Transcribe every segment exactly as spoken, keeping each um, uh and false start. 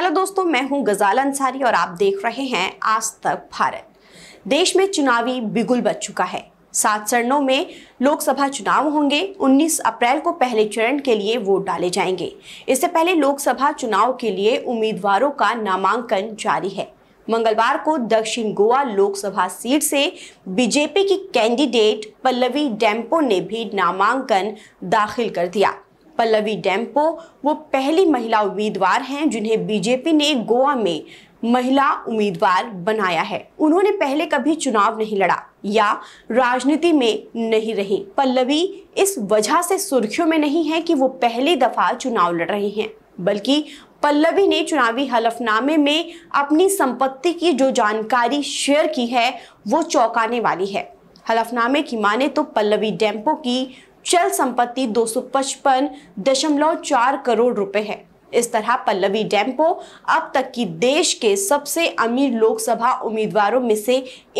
Hello दोस्तों, मैं हूं ग़ज़ाल अंसारी और आप देख रहे हैं आज तक भारत। देश में चुनावी बिगुल बज चुका है। सात चरणों में लोकसभा चुनाव होंगे। उन्नीस अप्रैल को पहले चरण के लिए वोट डाले जाएंगे। इससे पहले लोकसभा चुनाव के लिए उम्मीदवारों का नामांकन जारी है। मंगलवार को दक्षिण गोवा लोकसभा सीट से बीजेपी की कैंडिडेट पल्लवी डेंपो ने भी नामांकन दाखिल कर दिया। पल्लवी डेंपो वो पहली महिला उम्मीदवार हैं जिन्हें बीजेपी ने गोवा में महिला उम्मीदवार बनाया है। उन्होंने पहले कभी चुनाव नहीं लड़ा या राजनीति में नहीं रही। पल्लवी इस वजह से सुर्खियों में नहीं है कि वो पहली दफा चुनाव लड़ रही हैं, बल्कि पल्लवी ने चुनावी हलफनामे में अपनी संपत्ति की जो जानकारी शेयर की है वो चौंकाने वाली है। हलफनामे की माने तो पल्लवी डेंपो की चल संपत्ति दो सौ पचपन दशमलव चार करोड़ रुपए है। इस तरह पल्लवी डेंपो अब तक की देश के सबसे अमीर लोकसभा उम्मीदवारों में से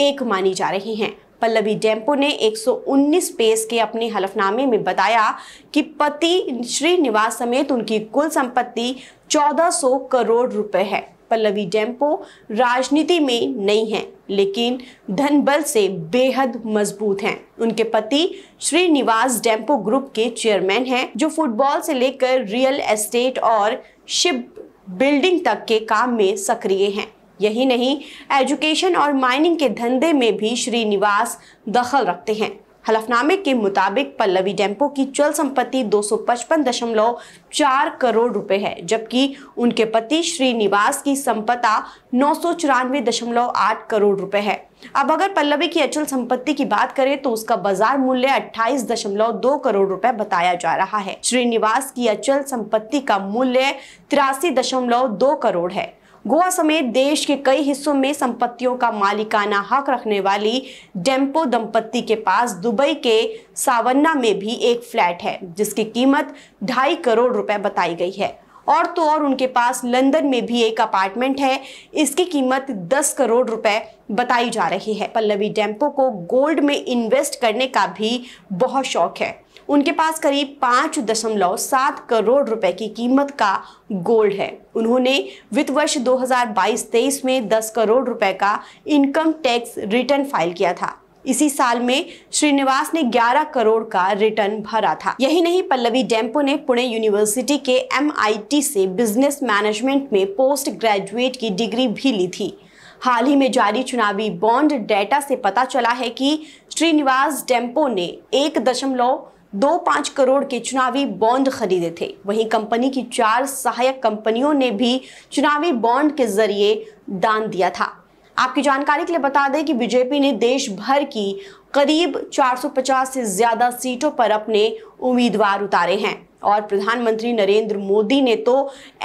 एक मानी जा रही हैं। पल्लवी डेंपो ने एक सौ उन्नीस पेज के अपने हलफनामे में बताया कि पति श्रीनिवास समेत उनकी कुल संपत्ति चौदह सौ करोड़ रुपए है। पल्लवी डेंपो राजनीति में नहीं है, लेकिन धन बल से बेहद मजबूत हैं। उनके पति श्रीनिवास डेंपो ग्रुप के चेयरमैन हैं, जो फुटबॉल से लेकर रियल एस्टेट और शिप बिल्डिंग तक के काम में सक्रिय हैं। यही नहीं, एजुकेशन और माइनिंग के धंधे में भी श्रीनिवास दखल रखते हैं। हलफनामे के मुताबिक पल्लवी डेंपो की चल संपत्ति दो सौ पचपन दशमलव चार करोड़ रुपए है, जबकि उनके पति श्रीनिवास की संपदा नौ सौ चौरानवे दशमलव आठ करोड़ रुपए है। अब अगर पल्लवी की अचल संपत्ति की बात करें तो उसका बाजार मूल्य अट्ठाईस दशमलव दो करोड़ रुपए बताया जा रहा है। श्रीनिवास की अचल संपत्ति का मूल्य तिरासी दशमलव दो करोड़ है। गोवा समेत देश के कई हिस्सों में संपत्तियों का मालिकाना हक रखने वाली डेंपो दंपत्ति के पास दुबई के सावन्ना में भी एक फ्लैट है, जिसकी कीमत ढाई करोड़ रुपए बताई गई है। और तो और उनके पास लंदन में भी एक अपार्टमेंट है, इसकी कीमत दस करोड़ रुपए बताई जा रही है। पल्लवी डेंपो को गोल्ड में इन्वेस्ट करने का भी बहुत शौक है। उनके पास करीब पाँच दशमलव सात करोड़ रुपए की कीमत का गोल्ड है। उन्होंने वित्त वर्ष दो हज़ार बाईस तेईस में दस करोड़ रुपए का इनकम टैक्स रिटर्न फाइल किया था। इसी साल में श्रीनिवास ने ग्यारह करोड़ का रिटर्न भरा था। यही नहीं, पल्लवी डेंपो ने पुणे यूनिवर्सिटी के एम आई टी से बिजनेस मैनेजमेंट में पोस्ट ग्रेजुएट की डिग्री भी ली थी। हाल ही में जारी चुनावी बॉन्ड डेटा से पता चला है कि श्रीनिवास डेंपो ने एक दशमलव दो पाँच करोड़ के चुनावी बॉन्ड खरीदे थे। वहीं कंपनी की चार सहायक कंपनियों ने भी चुनावी बॉन्ड के जरिए दान दिया था। आपकी जानकारी के लिए बता दें कि बीजेपी ने देश भर की करीब चार सौ पचास से ज्यादा सीटों पर अपने उम्मीदवार उतारे हैं और प्रधानमंत्री नरेंद्र मोदी ने तो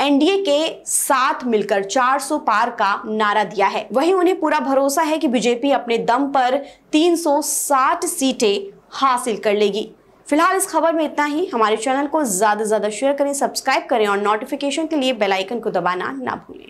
एन डी ए के साथ मिलकर चार सौ पार का नारा दिया है। वहीं उन्हें पूरा भरोसा है कि बीजेपी अपने दम पर तीन सौ साठ सीटें हासिल कर लेगी। फिलहाल इस खबर में इतना ही। हमारे चैनल को ज्यादा से ज्यादा शेयर करें, सब्सक्राइब करें और नोटिफिकेशन के लिए बेल आइकन को दबाना ना भूलें।